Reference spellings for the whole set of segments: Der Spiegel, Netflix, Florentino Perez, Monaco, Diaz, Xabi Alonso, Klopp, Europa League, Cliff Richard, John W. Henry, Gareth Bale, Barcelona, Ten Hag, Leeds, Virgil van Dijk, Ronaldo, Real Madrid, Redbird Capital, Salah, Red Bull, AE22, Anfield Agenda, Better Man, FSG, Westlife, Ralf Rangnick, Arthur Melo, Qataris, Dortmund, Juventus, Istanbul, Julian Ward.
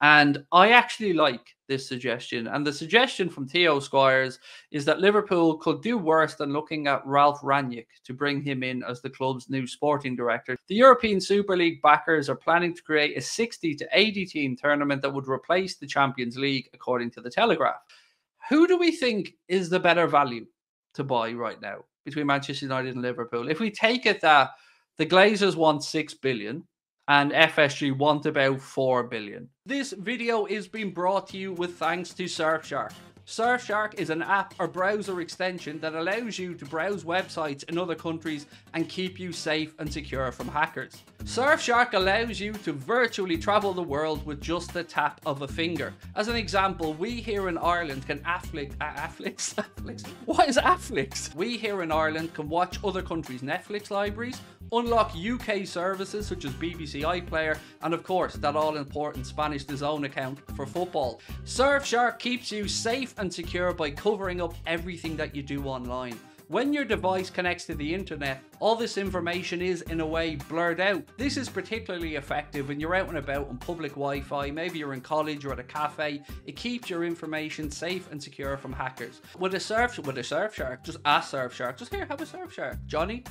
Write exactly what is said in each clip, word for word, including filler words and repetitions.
And I actually like this suggestion. And the suggestion from Theo Squires is that Liverpool could do worse than looking at Ralf Rangnick to bring him in as the club's new sporting director. The European Super League backers are planning to create a sixty to eighty team tournament that would replace the Champions League, according to The Telegraph. Who do we think is the better value to buy right now between Manchester United and Liverpool? If we take it that the Glazers want six billion dollars, and F S G want about four billion dollars. This video is being brought to you with thanks to Surfshark. Surfshark is an app or browser extension that allows you to browse websites in other countries and keep you safe and secure from hackers. Surfshark allows you to virtually travel the world with just the tap of a finger. As an example, we here in Ireland can Afflix, uh, Afflix, Afflix, what is Afflix? We here in Ireland can watch other countries' Netflix libraries, unlock U K services such as B B C iPlayer, and of course that all-important Spanish DAZN account for football. Surfshark keeps you safe and secure by covering up everything that you do online. When your device connects to the internet, all this information is, in a way, blurred out. This is particularly effective when you're out and about on public Wi-Fi, maybe you're in college or at a cafe. It keeps your information safe and secure from hackers. With a surf, with a Surfshark, just ask Surfshark. Just here, have a Surfshark. Johnny?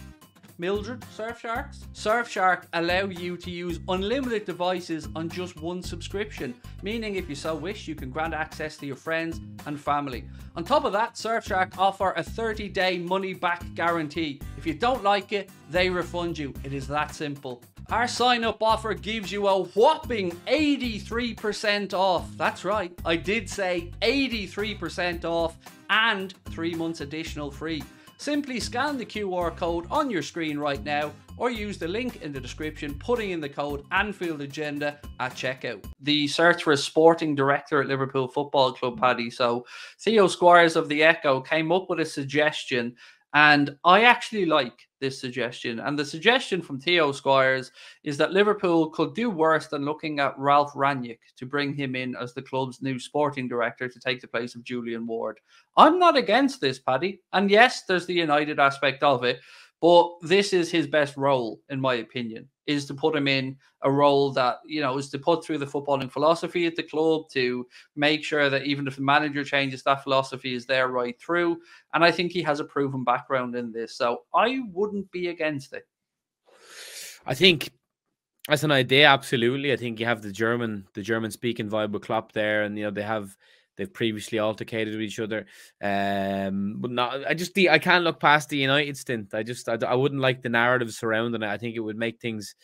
Mildred, Surfsharks? Surfshark allow you to use unlimited devices on just one subscription, meaning if you so wish, you can grant access to your friends and family. On top of that, Surfshark offer a thirty day money-back guarantee. If you don't like it, they refund you. It is that simple. Our sign-up offer gives you a whopping eighty-three percent off. That's right, I did say eighty-three percent off and three months additional free. Simply scan the Q R code on your screen right now or use the link in the description, putting in the code Anfield Agenda at checkout. The search for a sporting director at Liverpool Football Club, Paddy. So Theo Squires of the Echo came up with a suggestion, and I actually like this suggestion. And the suggestion from Theo Squires is that Liverpool could do worse than looking at Ralf Rangnick to bring him in as the club's new sporting director to take the place of Julian Ward. I'm not against this, Paddy. And yes, there's the United aspect of it, but this is his best role, in my opinion, is to put him in a role that, you know, is to put through the footballing philosophy at the club, to make sure that even if the manager changes, that philosophy is there right through. And I think he has a proven background in this. So I wouldn't be against it. I think as an idea, absolutely. I think you have the German, the German speaking vibe with Klopp there. And, you know, they have, they've previously altercated with each other. Um, but not, I just, I can't look past the United stint. I just, I, I wouldn't like the narrative surrounding it. I think it would make things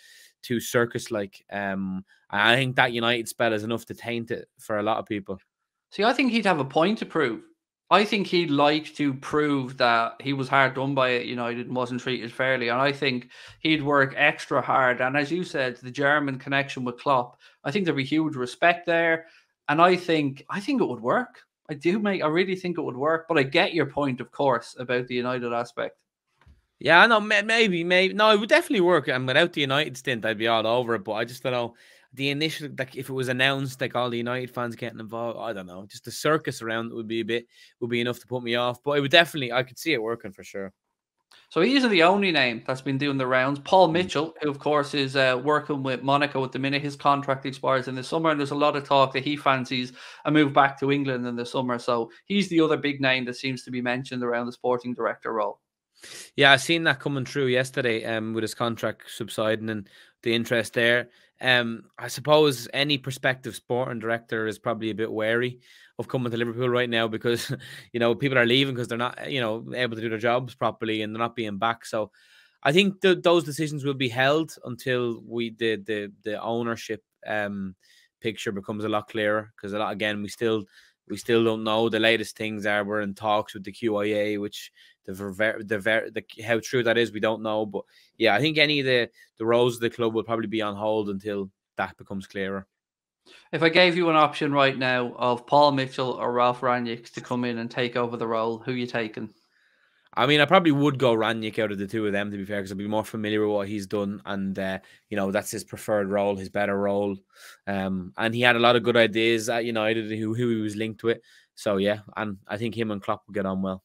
too circus-like. Um, I think that United spell is enough to taint it for a lot of people. See, I think he'd have a point to prove. I think he'd like to prove that he was hard done by at United and wasn't treated fairly. And I think he'd work extra hard. And as you said, the German connection with Klopp, I think there'd be huge respect there. And I think I think it would work. I do, mate. I really think it would work. But I get your point, of course, about the United aspect. Yeah, no, maybe, maybe. No, it would definitely work. And without the United stint, I'd be all over it. But I just don't know. The initial, like, if it was announced, like, all the United fans getting involved, I don't know. Just the circus around it would be a bit, would be enough to put me off. But it would definitely, I could see it working for sure. So he isn't the only name that's been doing the rounds. Paul Mitchell, who of course is uh, working with Monaco at the minute, his contract expires in the summer, and there's a lot of talk that he fancies a move back to England in the summer. So he's the other big name that seems to be mentioned around the sporting director role. Yeah, I seen that coming through yesterday um, with his contract subsiding and the interest there. Um, I suppose any prospective sporting director is probably a bit wary of coming to Liverpool right now because, you know, people are leaving because they're not, you know, able to do their jobs properly and they're not being back. So I think th those decisions will be held until we the the, the ownership um, picture becomes a lot clearer, because a lot, again, we still we still don't know. The latest things are we're in talks with the Q I A, which the the, the how true that is, we don't know. But yeah, I think any of the the roles of the club will probably be on hold until that becomes clearer. If I gave you an option right now of Paul Mitchell or Ralf Rangnick to come in and take over the role, who are you taking? I mean, I probably would go Rangnick out of the two of them, to be fair, because I'd be more familiar with what he's done. And, uh, you know, that's his preferred role, his better role. Um, and he had a lot of good ideas at United, who, who he was linked with. So, yeah, and I think him and Klopp will get on well.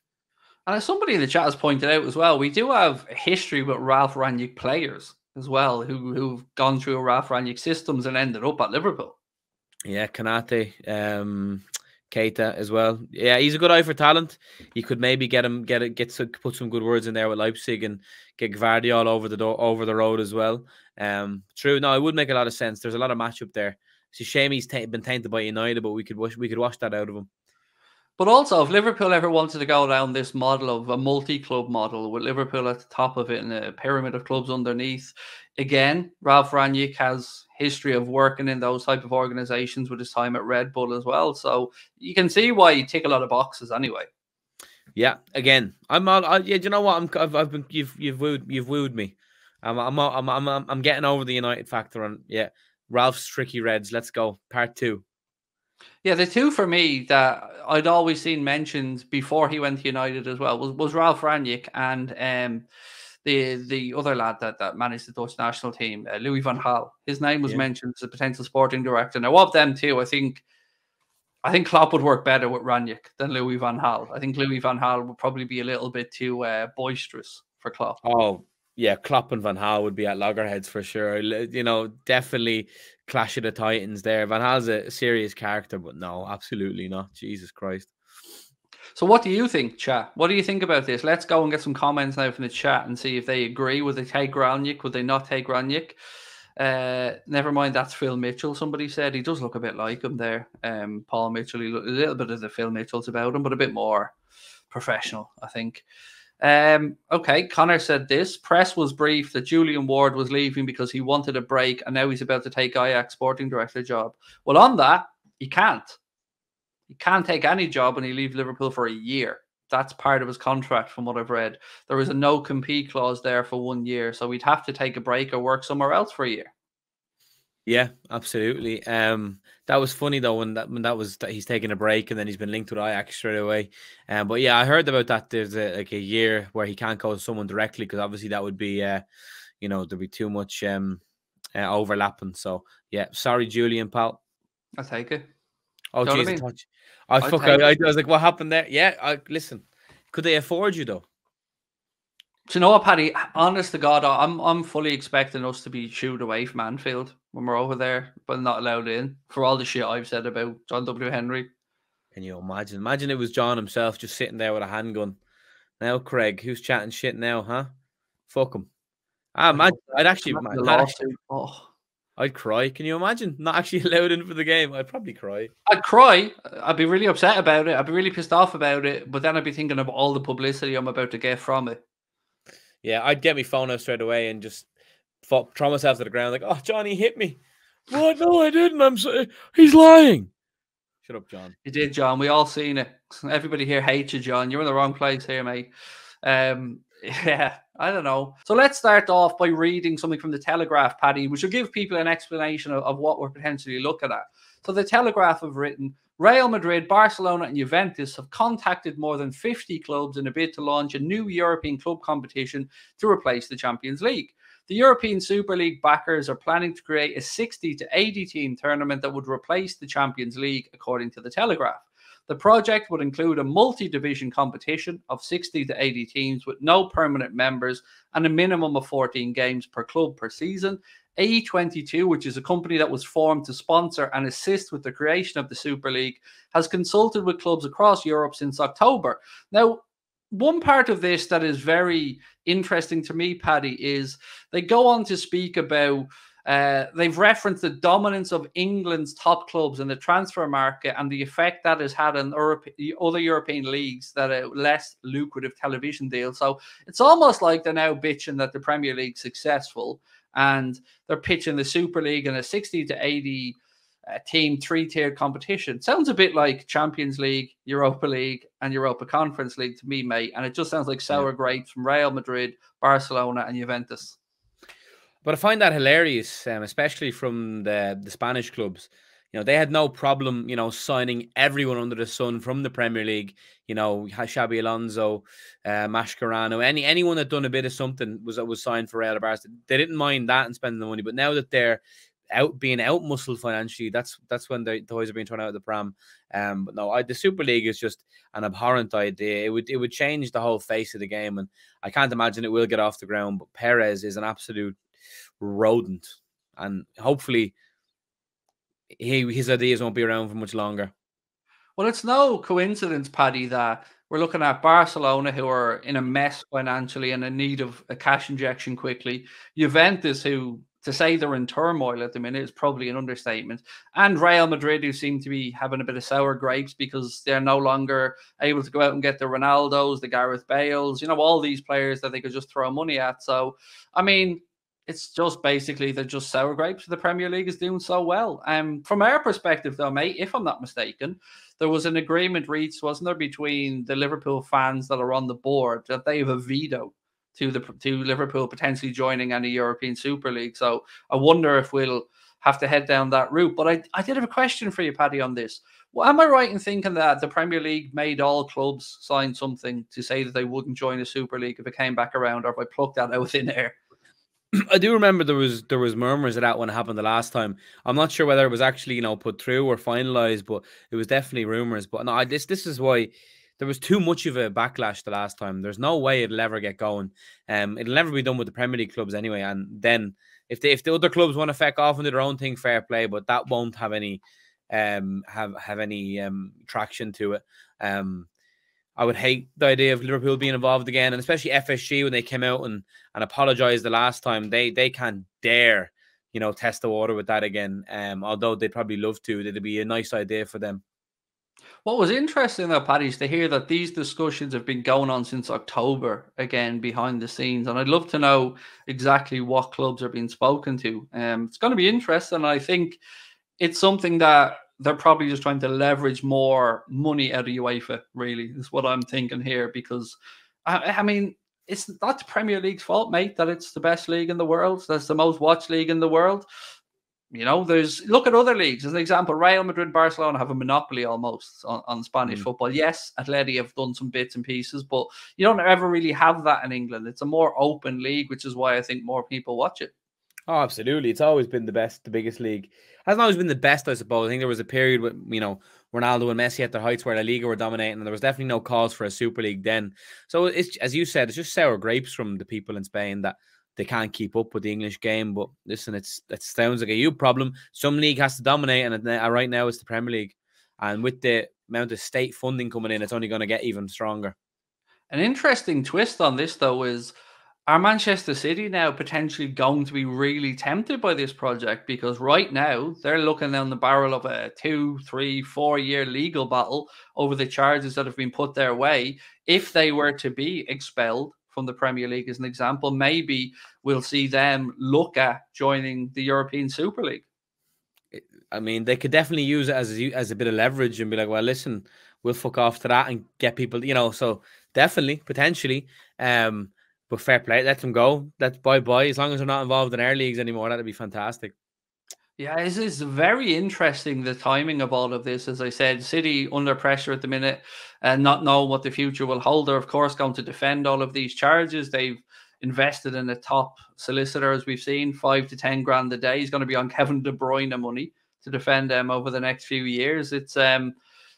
And as somebody in the chat has pointed out as well, we do have a history with Ralf Rangnick players as well, who, who've gone through Ralf Rangnick systems and ended up at Liverpool. Yeah, Konate, um, Keita as well. Yeah, he's a good eye for talent. You could maybe get him, get it, get to put some good words in there with Leipzig and get Gvardiol all over the door, over the road as well. Um, true. No, it would make a lot of sense. There's a lot of matchup there. It's a shame he's ta been tainted by United, but we could wash, we could wash that out of him. But also, if Liverpool ever wanted to go down this model of a multi-club model with Liverpool at the top of it and a pyramid of clubs underneath, again, Ralf Rangnick has history of working in those type of organizations with his time at Red Bull as well. So you can see why you tick a lot of boxes anyway. Yeah, again, I'm all, I, yeah. Do you know what? I'm, I've, I've been you've you've wooed you've wooed me. I'm I'm I'm I'm I'm, I'm getting over the United factor on yeah. Ralph's tricky Reds. Let's go part two. Yeah, the two for me that I'd always seen mentioned before he went to United as well was, was Ralf Rangnick and um, the the other lad that, that managed the Dutch national team, uh, Louis van Gaal. His name was yeah. mentioned as a potential sporting director. Now, of them two, I think I think Klopp would work better with Rangnick than Louis van Gaal. I think Louis van Gaal would probably be a little bit too uh, boisterous for Klopp. Oh, yeah, Klopp and Van Gaal would be at loggerheads for sure. You know, definitely clash of the titans there. Van Gaal's a serious character, but no, absolutely not. Jesus Christ. So what do you think, chat? What do you think about this? Let's go and get some comments now from the chat and see if they agree. Would they take Rangnick? Would they not take Rangnick? Uh, never mind, that's Phil Mitchell. Somebody said he does look a bit like him there. Um, Paul Mitchell, he looked a little bit of the Phil Mitchells about him, but a bit more professional, I think. Um, okay, Connor said this. Press was brief that Julian Ward was leaving because he wanted a break and now he's about to take Ajax sporting director job. Well, on that, he can't. He can't take any job when he leaves Liverpool for a year. That's part of his contract from what I've read. There is a no-compete clause there for one year, so he'd have to take a break or work somewhere else for a year. Yeah, absolutely. Um, that was funny though when that when that was that he's taking a break and then he's been linked with Ajax straight away. Um, but yeah, I heard about that. There's a, like a year where he can't go to someone directly because obviously that would be, uh, you know, there'd be too much um uh, overlapping. So yeah, sorry, Julian, pal. I'll take it. Oh jeez, I, mean? I, I fuck. I, I was like, what happened there? Yeah, I, listen, could they afford you though? Do you know what, Paddy? Honest to God, I'm I'm fully expecting us to be shooed away from Anfield when we're over there, but not allowed in for all the shit I've said about John W. Henry. Can you imagine? Imagine it was John himself just sitting there with a handgun. Now, Craig, who's chatting shit now, huh? Fuck him. Ah, man, I'd actually, I'd, actually oh. I'd cry. Can you imagine not actually allowed in for the game? I'd probably cry. I'd cry. I'd be really upset about it. I'd be really pissed off about it. But then I'd be thinking of all the publicity I'm about to get from it. Yeah, I'd get my phone out straight away and just fought, throw myself to the ground like, oh, Johnny hit me. What? No, I didn't. I'm sorry. He's lying. Shut up, John. You did, John. We all seen it. Everybody here hates you, John. You're in the wrong place here, mate. Um, yeah, I don't know. So let's start off by reading something from The Telegraph, Paddy, which will give people an explanation of, of what we're potentially looking at. So The Telegraph have written, Real Madrid, Barcelona and Juventus have contacted more than fifty clubs in a bid to launch a new European club competition to replace the Champions League. The European Super League backers are planning to create a sixty to eighty team tournament that would replace the Champions League, according to The Telegraph. The project would include a multi-division competition of sixty to eighty teams with no permanent members and a minimum of fourteen games per club per season. A E twenty-two, which is a company that was formed to sponsor and assist with the creation of the Super League, has consulted with clubs across Europe since October. Now, one part of this that is very interesting to me, Paddy, is they go on to speak about, uh, they've referenced the dominance of England's top clubs in the transfer market and the effect that has had on Europe, other European leagues that are less lucrative television deals. So it's almost like they're now bitching that the Premier League's successful. And they're pitching the Super League in a sixty to eighty uh, team three-tiered competition. Sounds a bit like Champions League, Europa League, and Europa Conference League to me, mate. And it just sounds like sour grapes from Real Madrid, Barcelona, and Juventus. But I find that hilarious, um, especially from the, the Spanish clubs. You know, they had no problem, you know, signing everyone under the sun from the Premier League. You know, Xabi Alonso, uh, Mascherano, any anyone that done a bit of something was was signed for Real Barca. They didn't mind that and spending the money. But now that they're out being out muscled financially, that's that's when the toys are being thrown out of the pram. Um, but no, I, the Super League is just an abhorrent idea. It would it would change the whole face of the game, and I can't imagine it will get off the ground. But Perez is an absolute rodent, and hopefully he his ideas won't be around for much longer. Well, it's no coincidence, Paddy, that we're looking at Barcelona, who are in a mess financially and in need of a cash injection quickly. Juventus, who, to say they're in turmoil at the minute is probably an understatement. And Real Madrid, who seem to be having a bit of sour grapes because they're no longer able to go out and get the Ronaldos, the Gareth Bales, you know, all these players that they could just throw money at. So, I mean, it's just basically they're just sour grapes. The Premier League is doing so well. Um, from our perspective, though, mate, if I'm not mistaken, there was an agreement reached, wasn't there, between the Liverpool fans that are on the board that they have a veto to the to Liverpool potentially joining any European Super League. So I wonder if we'll have to head down that route. But I, I did have a question for you, Paddy, on this. Well, am I right in thinking that the Premier League made all clubs sign something to say that they wouldn't join the Super League if it came back around, or if I plucked that out of thin air? I do remember there was there was murmurs of that when it happened the last time. I'm not sure whether it was actually, you know, put through or finalised, but it was definitely rumours. But no, I, this this is why... There was too much of a backlash the last time. There's no way it'll ever get going. Um, it'll never be done with the Premier League clubs anyway. And then if they, if the other clubs want to feck off and do their own thing, fair play. But that won't have any um have have any um traction to it. Um, I would hate the idea of Liverpool being involved again, and especially F S G when they came out and and apologised the last time. They they can't dare, you know, test the water with that again. Um, although they'd probably love to. It'd be a nice idea for them. What was interesting, though, Paddy, is to hear that these discussions have been going on since October, again, behind the scenes. And I'd love to know exactly what clubs are being spoken to. Um, it's going to be interesting. I think it's something that they're probably just trying to leverage more money out of UEFA, really, is what I'm thinking here. Because, I, I mean, it's not the Premier League's fault, mate, that it's the best league in the world. That's the most watched league in the world. You know, there's look at other leagues. As an example, Real Madrid, Barcelona have a monopoly almost on, on Spanish mm. football. Yes, Atleti have done some bits and pieces, but you don't ever really have that in England. It's a more open league, which is why I think more people watch it. Oh, absolutely. It's always been the best, the biggest league. It hasn't always been the best, I suppose. I think there was a period with, you know, Ronaldo and Messi at their heights where La Liga were dominating, and there was definitely no cause for a Super League then. So, it's as you said, it's just sour grapes from the people in Spain that they can't keep up with the English game. But listen, it's it sounds like a huge problem. Some league has to dominate, and right now it's the Premier League. And with the amount of state funding coming in, it's only going to get even stronger. An interesting twist on this, though, is are Manchester City now potentially going to be really tempted by this project? Because right now they're looking down the barrel of a two, three, four-year legal battle over the charges that have been put their way if they were to be expelled from the Premier League, as an example. Maybe we'll see them look at joining the European Super League. I mean, they could definitely use it as a, as a bit of leverage and be like, well, listen, we'll fuck off to that and get people, you know, so definitely, potentially. Um, but fair play, let them go. That's bye-bye. As long as they're not involved in our leagues anymore, that'd be fantastic. Yeah, it's, it's very interesting, the timing of all of this. As I said, City under pressure at the minute and not know what the future will hold. They're, of course, going to defend all of these charges. They've invested in a top solicitor, as we've seen, five to ten grand a day. He's going to be on Kevin De Bruyne money to defend them over the next few years. It's um,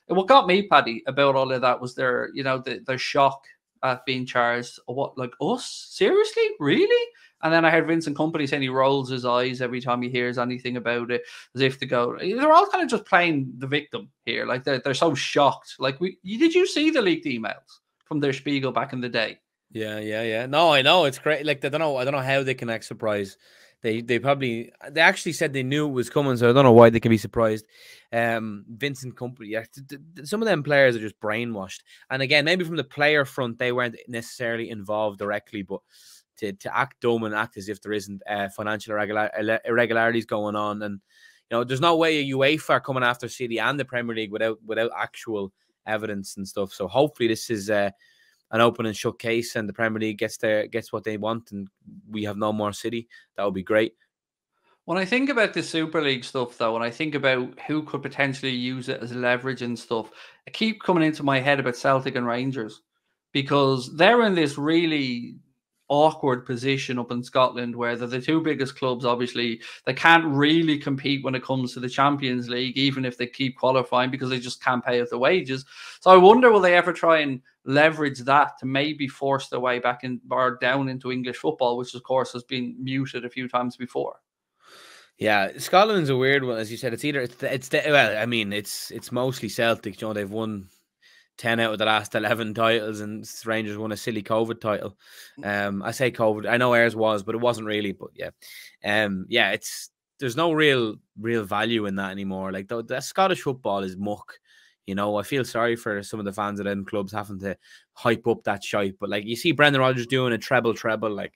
what got me, Paddy, about all of that was their, you know, the, their shock at being charged. What, like us? Seriously? Really? And then I heard Vincent Kompany saying he rolls his eyes every time he hears anything about it, as if to go, they're all kind of just playing the victim here. Like, they're, they're so shocked. Like, we did you see the leaked emails from Der Spiegel back in the day? Yeah, yeah, yeah. No, I know. It's great. Like, I don't know, I don't know how they can act surprised. They they probably, they actually said they knew it was coming, so I don't know why they can be surprised. Um, Vincent Kompany, yeah, some of them players are just brainwashed. And again, maybe from the player front, they weren't necessarily involved directly, but To, to act dumb and act as if there isn't uh, financial irregular, irregularities going on. And, you know, there's no way a UEFA are coming after City and the Premier League without without actual evidence and stuff. So hopefully this is uh, an open and shut case and the Premier League gets their, gets what they want and we have no more City. That would be great. When I think about the Super League stuff, though, and I think about who could potentially use it as leverage and stuff, I keep coming into my head about Celtic and Rangers, because they're in this really awkward position up in Scotland where they're the two biggest clubs. Obviously they can't really compete when it comes to the Champions League, even if they keep qualifying, because they just can't pay out the wages. So I wonder, will they ever try and leverage that to maybe force their way back in or down into English football, which of course has been muted a few times before? Yeah, Scotland's a weird one, as you said. It's either it's the, it's the, well, I mean, it's it's mostly Celtic. You know, they've won ten out of the last eleven titles, and Rangers won a silly COVID title. Um, I say COVID. I know ours was, but it wasn't really. But yeah, um, yeah, it's there's no real real value in that anymore. Like the, the Scottish football is muck. You know, I feel sorry for some of the fans of them clubs having to hype up that shite. But like you see, Brendan Rodgers doing a treble treble, like.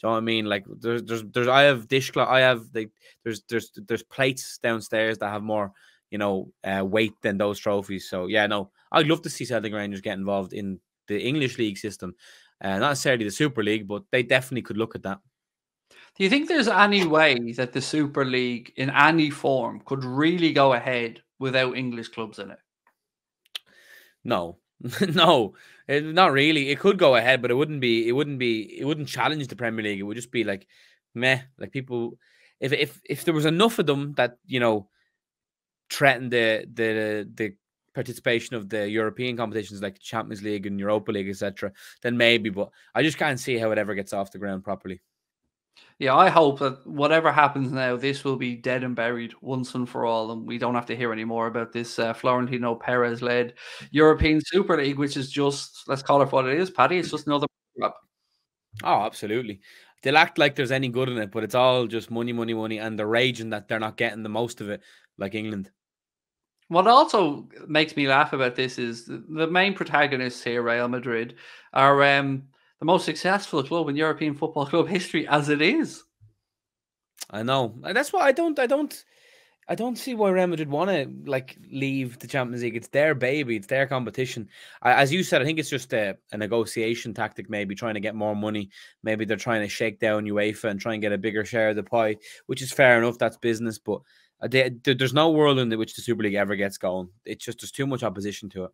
Do you know what I mean? Like there's there's there's I have dishcloth, I have like there's there's there's plates downstairs that have more, you know, uh, weight than those trophies. So yeah, no, I'd love to see Celtic Rangers get involved in the English league system, uh, not necessarily the Super League, but they definitely could look at that. Do you think there's any way that the Super League in any form could really go ahead without English clubs in it? No. No, it, not really. It could go ahead, but it wouldn't be. It wouldn't be. It wouldn't challenge the Premier League. It would just be like, meh. Like people, if if if there was enough of them that you know threatened the the the participation of the European competitions like Champions League and Europa League, et cetera, then maybe. But I just can't see how it ever gets off the ground properly. Yeah, I hope that whatever happens now, this will be dead and buried once and for all, and we don't have to hear any more about this uh, Florentino Perez-led European Super League, which is just, let's call it what it is, Paddy. It's just another crap. Oh, absolutely. They'll act like there's any good in it, but it's all just money, money, money, and they're raging that they're not getting the most of it, like England. What also makes me laugh about this is the main protagonists here, Real Madrid, are... Um, the most successful club in European football club history as it is. I know. That's why I don't I don't I don't see why Real Madrid want to like leave the Champions League. It's their baby, it's their competition. I, as you said, I think it's just a, a negotiation tactic, maybe trying to get more money. Maybe they're trying to shake down UEFA and try and get a bigger share of the pie, which is fair enough, that's business, but they, there's no world in which the Super League ever gets going. It's just there's too much opposition to it.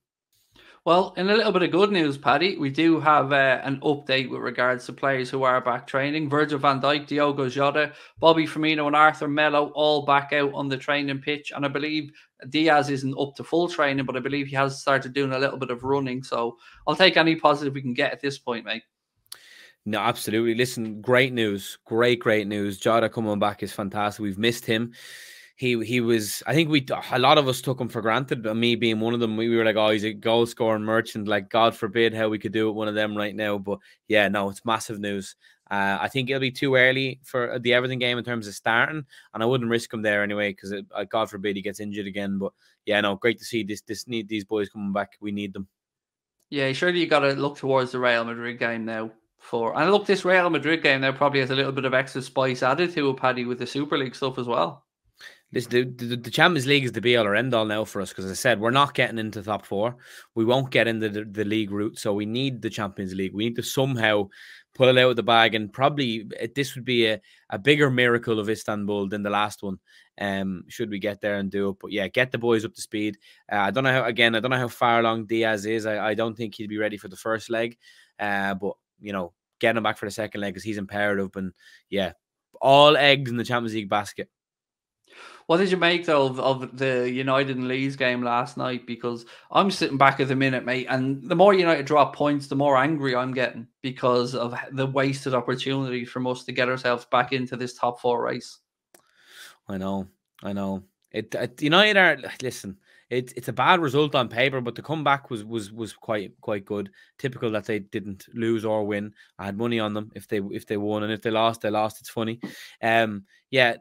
Well, in a little bit of good news, Paddy, we do have uh, an update with regards to players who are back training. Virgil van Dijk, Diogo Jota, Bobby Firmino and Arthur Melo all back out on the training pitch. And I believe Diaz isn't up to full training, but I believe he has started doing a little bit of running. So I'll take any positive we can get at this point, mate. No, absolutely. Listen, great news. Great, great news. Jota coming back is fantastic. We've missed him. He he was, I think we, a lot of us took him for granted, but me being one of them, we were like, oh, he's a goal scoring merchant. Like, God forbid how we could do it one of them right now. But yeah, no, it's massive news. Uh, I think it'll be too early for the Everton game in terms of starting, and I wouldn't risk him there anyway, because uh, God forbid he gets injured again. But yeah, no, great to see this, this need, these boys coming back. We need them. Yeah, surely you got to look towards the Real Madrid game now. For And look, this Real Madrid game now probably has a little bit of extra spice added to it, Paddy, with the Super League stuff as well. This, the, the, the Champions League is the be-all or end-all now for us because, as I said, we're not getting into the top four. We won't get into the, the league route, so we need the Champions League. We need to somehow pull it out of the bag, and probably this would be a, a bigger miracle of Istanbul than the last one, um, should we get there and do it. But, yeah, get the boys up to speed. Uh, I don't know how, again, I don't know how far along Diaz is. I, I don't think he'd be ready for the first leg, uh, but, you know, getting him back for the second leg because he's imperative. And, yeah, all eggs in the Champions League basket. What did you make, though, of, of the United and Leeds game last night? Because I'm sitting back at the minute, mate, and the more United drop points, the more angry I'm getting because of the wasted opportunity from us to get ourselves back into this top four race. I know, I know. It, it United are, listen, it, it's a bad result on paper, but the comeback was was was quite quite good. Typical that they didn't lose or win. I had money on them if they if they won, and if they lost, they lost. It's funny. Um, yeah.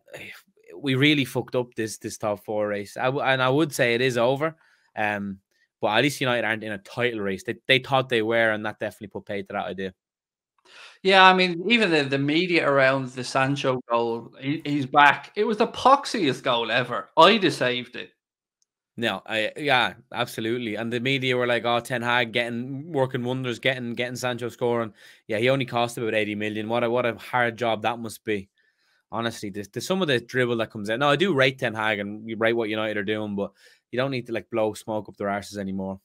We really fucked up this this top four race, I w and I would say it is over. Um, but at least United aren't in a title race. They they thought they were, and that definitely put pay to that idea. Yeah, I mean, even the the media around the Sancho goal, he, he's back. It was the poxiest goal ever. I'd have saved it. No, I yeah, absolutely. And the media were like, "Oh, Ten Hag getting working wonders, getting getting Sancho scoring." Yeah, he only cost about eighty million. What a what a hard job that must be. Honestly, there's, there's some of the dribble that comes out. No, I do rate Ten Hag and you rate what United are doing, but you don't need to like blow smoke up their arses anymore.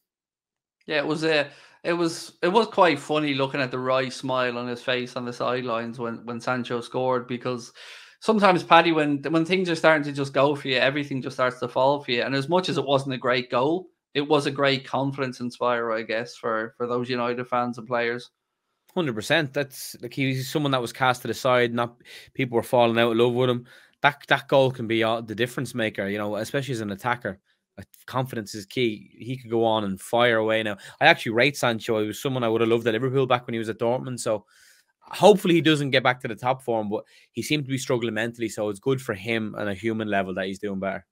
Yeah, it was a, it was it was quite funny looking at the wry smile on his face on the sidelines when when Sancho scored, because sometimes, Paddy, when when things are starting to just go for you, everything just starts to fall for you. And as much as it wasn't a great goal, it was a great confidence inspirer, I guess, for for those United fans and players. Hundred percent. That's like he's someone that was cast to the side. Not people were falling out of love with him. that that goal can be the difference maker, you know, especially as an attacker. Confidence is key. He could go on and fire away now. I actually rate Sancho. He was someone I would have loved at Liverpool back when he was at Dortmund. So hopefully he doesn't get back to the top form, but he seemed to be struggling mentally. So it's good for him on a human level that he's doing better.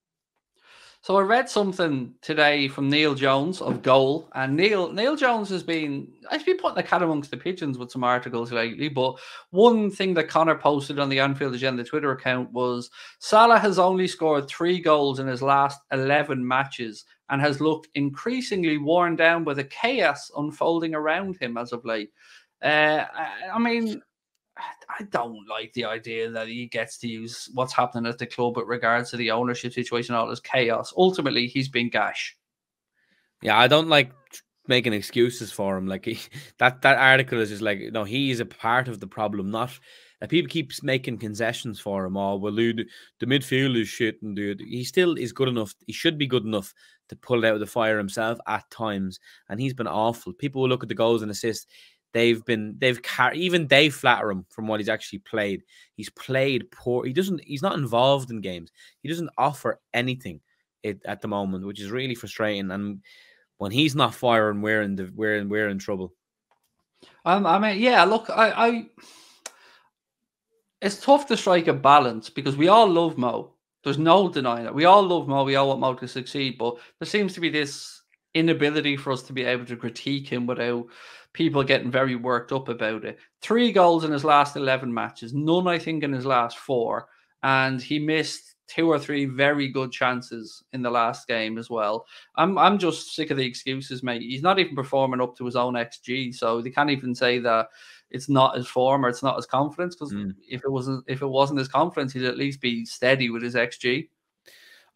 So I read something today from Neil Jones of Goal, and Neil Neil Jones has been I've been putting the cat amongst the pigeons with some articles lately. But one thing that Connor posted on the Anfield Agenda Twitter account was Salah has only scored three goals in his last eleven matches and has looked increasingly worn down by the chaos unfolding around him as of late. Uh, I, I mean. I don't like the idea that he gets to use what's happening at the club with regards to the ownership situation, all this chaos. Ultimately, he's been gash. Yeah, I don't like making excuses for him. Like he, that, that article is just like, no, he is a part of the problem. Not that people keep making concessions for him. Oh, well, dude, the midfield is shit, and dude, he still is good enough. He should be good enough to pull it out of the fire himself at times, and he's been awful. People will look at the goals and assists. They've been, they've car even they flatter him from what he's actually played. He's played poor. He doesn't, he's not involved in games. He doesn't offer anything it, at the moment, which is really frustrating. And when he's not firing, we're in the, we're in, we're in trouble. Um, I mean, yeah, look, I, I, it's tough to strike a balance because we all love Mo. There's no denying it. We all love Mo. We all want Mo to succeed, but there seems to be this inability for us to be able to critique him without people getting very worked up about it. Three goals in his last eleven matches, none, I think, in his last four. And he missed two or three very good chances in the last game as well. I'm I'm just sick of the excuses, mate. He's not even performing up to his own X G, so they can't even say that it's not his form or it's not his confidence, because mm. if it wasn't if it wasn't his confidence, he'd at least be steady with his X G.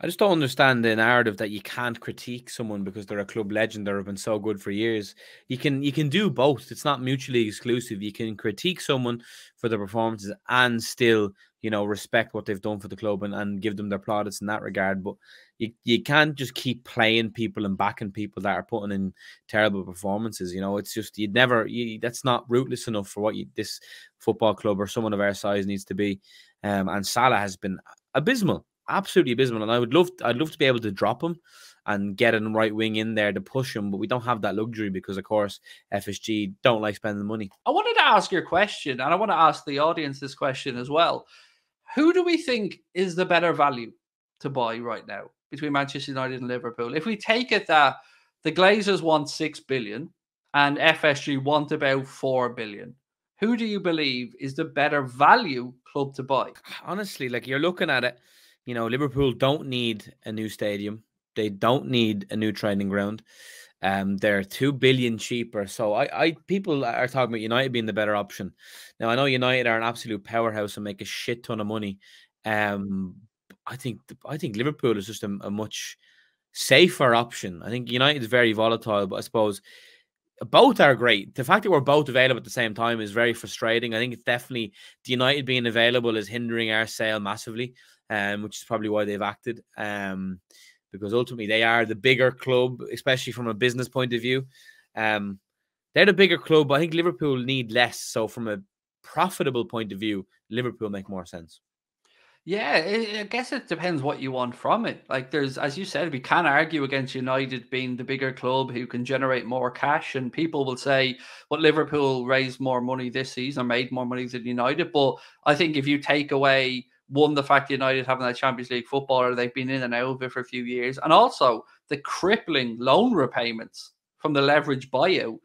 I just don't understand the narrative that you can't critique someone because they're a club legend or have been so good for years. You can you can do both. It's not mutually exclusive. You can critique someone for their performances and still, you know, respect what they've done for the club and, and give them their plaudits in that regard. But you, you can't just keep playing people and backing people that are putting in terrible performances. You know, it's just you'd never you, that's not rootless enough for what you, this football club or someone of our size needs to be. Um, and Salah has been abysmal. Absolutely abysmal, and I would love, I'd love to be able to drop him and get a right wing in there to push him, but we don't have that luxury because, of course, F S G don't like spending money. I wanted to ask your question, and I want to ask the audience this question as well. Who do we think is the better value to buy right now between Manchester United and Liverpool? If we take it that the Glazers want six billion dollars and F S G want about four billion dollars, who do you believe is the better value club to buy? Honestly, like, you're looking at it, you know, Liverpool don't need a new stadium. They don't need a new training ground. Um, they're two billion cheaper. So I, I, people are talking about United being the better option. Now I know United are an absolute powerhouse and make a shit ton of money. Um, I think, I think Liverpool is just a, a much safer option. I think United is very volatile, but I suppose both are great. The fact that we're both available at the same time is very frustrating. I think it's definitely the United being available is hindering our sale massively. Um, which is probably why they've acted, um, because ultimately they are the bigger club, especially from a business point of view. Um, they're the bigger club. I think Liverpool need less. So from a profitable point of view, Liverpool make more sense. Yeah, I guess it depends what you want from it. Like there's, as you said, we can argue against United being the bigger club who can generate more cash, and people will say, well, Liverpool raised more money this season or made more money than United. But I think if you take away one, the fact United haven't had Champions League football, or they've been in and out of it for a few years, and also the crippling loan repayments from the leverage buyout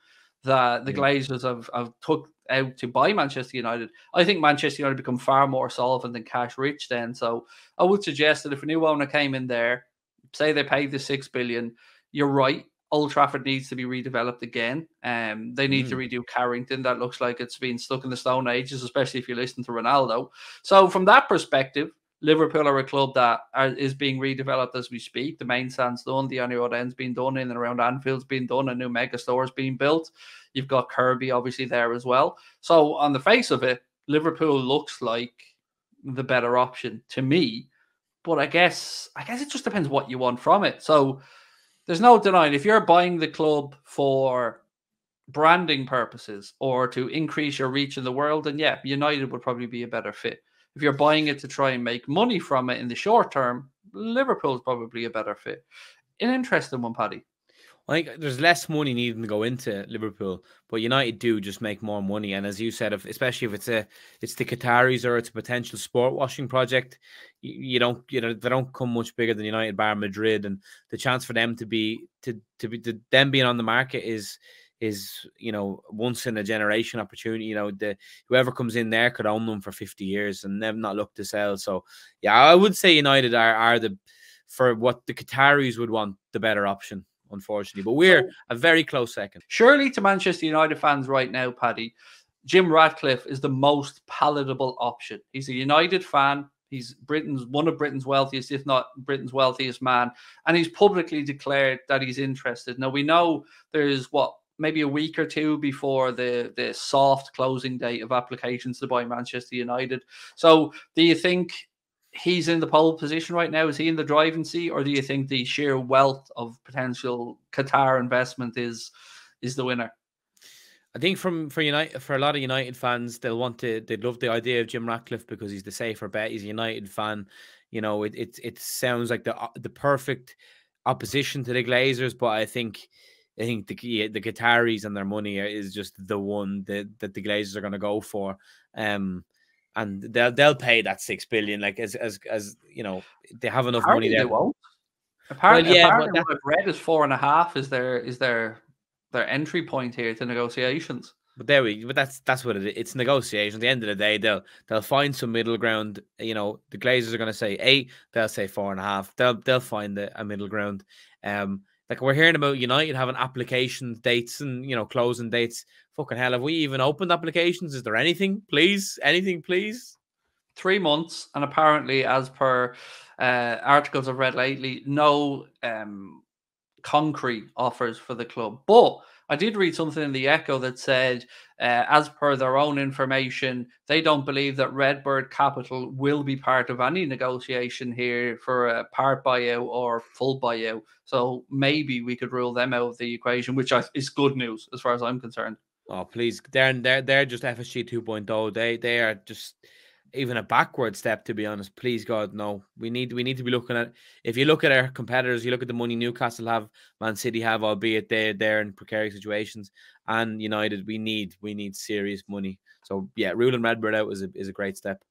that the yeah. Glazers have, have took out to buy Manchester United, I think Manchester United become far more solvent and cash rich then. So I would suggest that if a new owner came in there, say they paid the six billion dollars, you're right, Old Trafford needs to be redeveloped again. Um, they need mm. to redo Carrington. That looks like it's been stuck in the Stone Ages, especially if you listen to Ronaldo. So from that perspective, Liverpool are a club that are, is being redeveloped as we speak. The main stand's done. The only road end's been done. In and around Anfield's been done. A new mega store's been built. You've got Kirby, obviously, there as well. So on the face of it, Liverpool looks like the better option to me. But I guess, I guess it just depends what you want from it. So there's no denying if you're buying the club for branding purposes or to increase your reach in the world, then yeah, United would probably be a better fit. if you're buying it to try and make money from it in the short term, Liverpool's probably a better fit. An interesting one, Paddy. I think there's less money needing to go into Liverpool, but United do just make more money. And as you said, if, especially if it's a, it's the Qataris or it's a potential sport washing project, you, you don't, you know, they don't come much bigger than United, bar Madrid, and the chance for them to be to to be to them being on the market is is you know once in a generation opportunity. You know, the whoever comes in there could own them for fifty years and they've not looked to sell. So yeah, I would say United are are the for what the Qataris would want the better option, unfortunately, but we're so, a very close second. Surely to Manchester United fans right now, Paddy, Jim Ratcliffe is the most palatable option. He's a United fan. He's Britain's one of Britain's wealthiest, if not Britain's wealthiest man. And he's publicly declared that he's interested. Now, we know there's, what, maybe a week or two before the, the soft closing date of applications to buy Manchester United. So do you think he's in the pole position right now? Is he in the driving seat, or do you think the sheer wealth of potential Qatar investment is is the winner? I think from for United, for a lot of United fans, they'll want to they'd love the idea of Jim Ratcliffe because he's the safer bet. He's a United fan, you know. It it it sounds like the the perfect opposition to the Glazers, but I think. I think the the Qataris and their money is just the one that that the Glazers are going to go for, um, and they'll they'll pay that six billion. Like as as as you know, they have enough apparently money there. They won't. Apparently, well, yeah, apparently what I've read is four and a half is their is their their entry point here to negotiations. But there we, but that's that's what it is. It's negotiations. At the end of the day, they'll they'll find some middle ground. You know, the Glazers are going to say eight. They'll say four and a half. They'll they'll find a, a middle ground. Um. Like, we're hearing about United having application dates and, you know, closing dates. Fucking hell, have we even opened applications? Is there anything, please? Anything, please? Three months. And apparently, as per uh, articles I've read lately, no um, concrete offers for the club. But I did read something in the Echo that said, uh, as per their own information, they don't believe that Redbird Capital will be part of any negotiation here for a part buyout or full buyout. So maybe we could rule them out of the equation, which is good news as far as I'm concerned. Oh, please. They're, they're, they're just F S G two point oh. They, they are just even a backward step, to be honest. Please, God, no. We need we need to be looking at, if you look at our competitors, you look at the money Newcastle have, Man City have, albeit they're, they're in precarious situations, and United, we need we need serious money. So, yeah, ruling Redbird out is a, is a great step.